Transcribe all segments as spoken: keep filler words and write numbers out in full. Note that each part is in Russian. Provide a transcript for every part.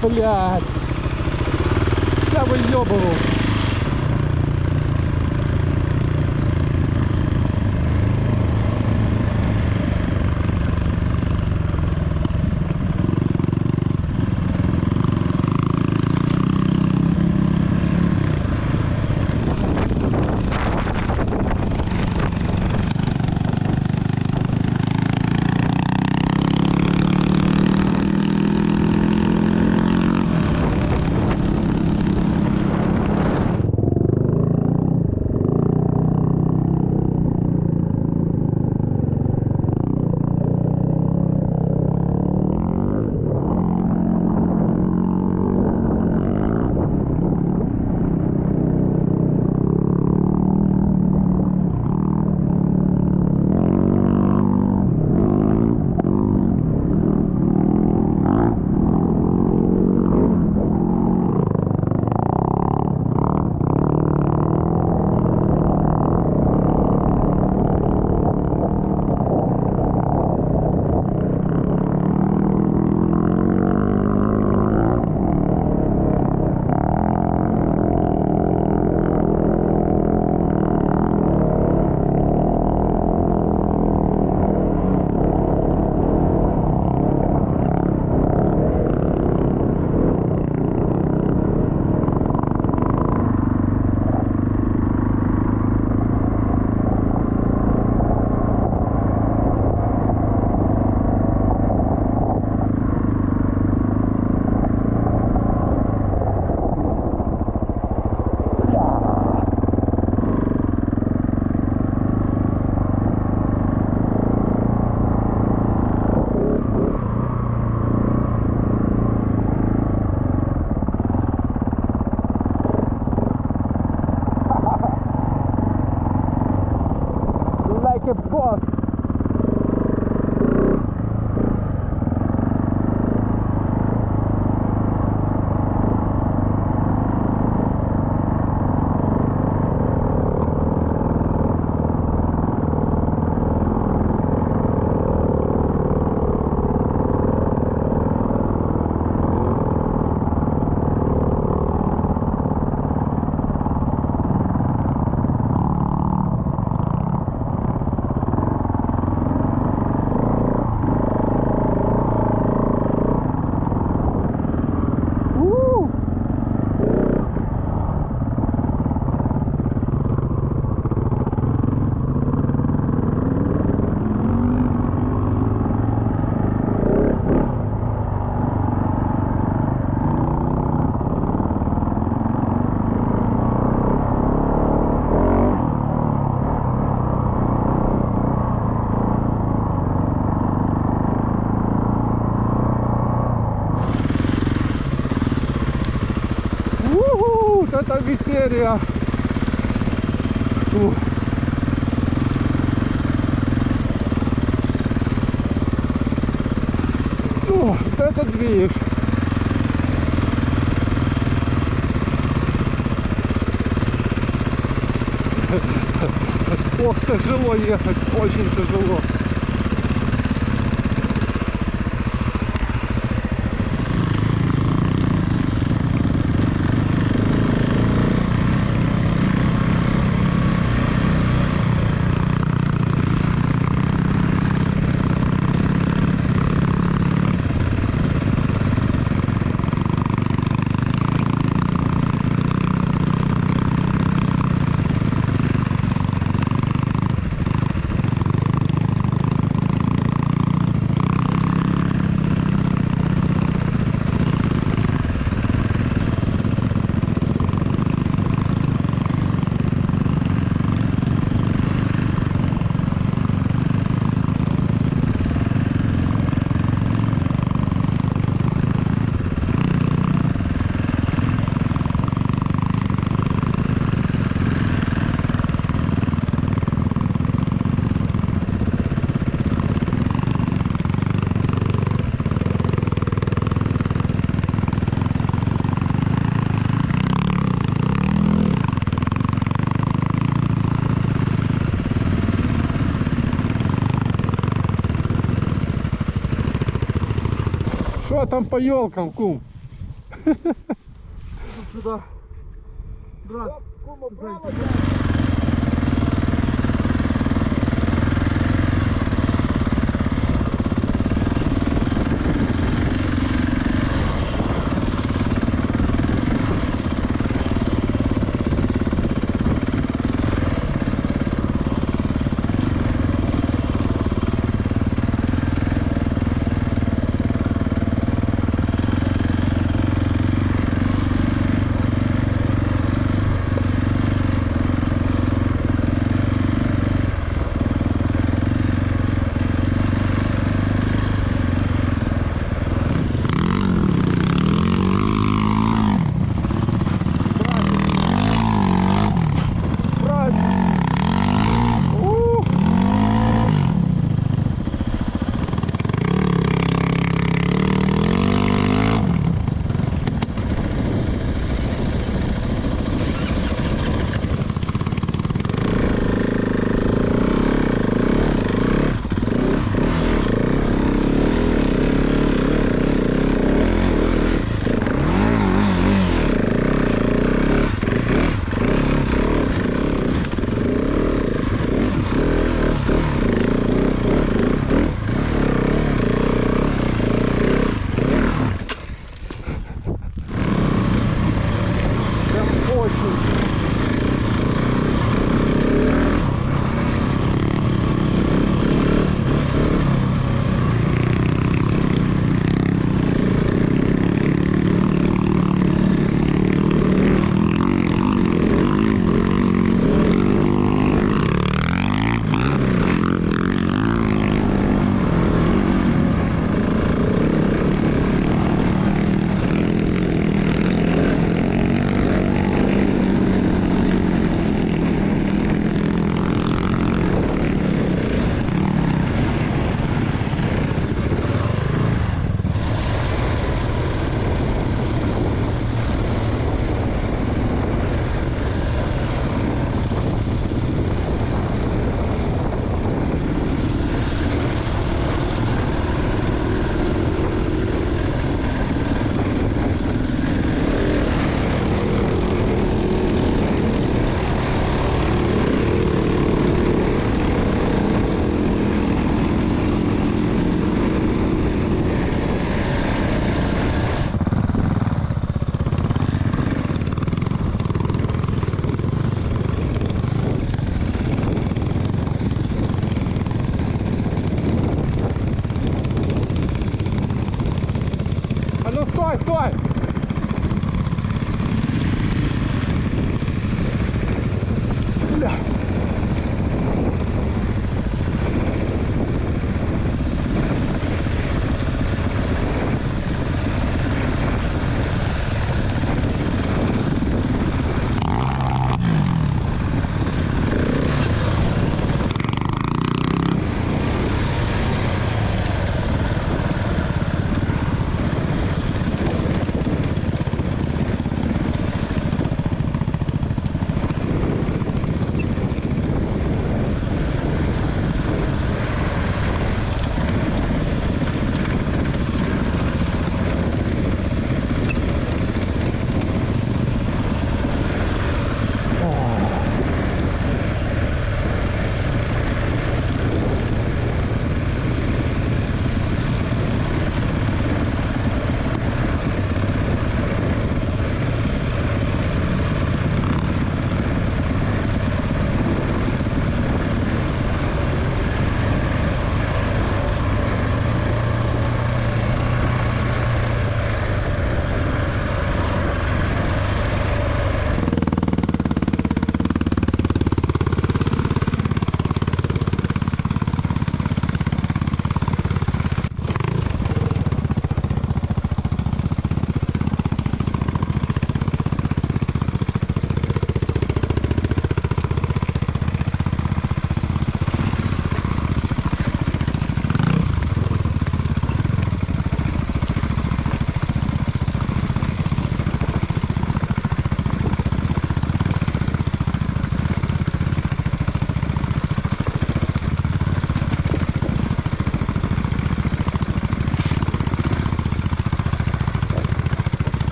Блядь, я выёбывал. серия. Фу. Ну, это движ. Ох, тяжело ехать, очень тяжело. Что там по елкам, кум? Сюда. Брат, кума, право,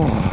О.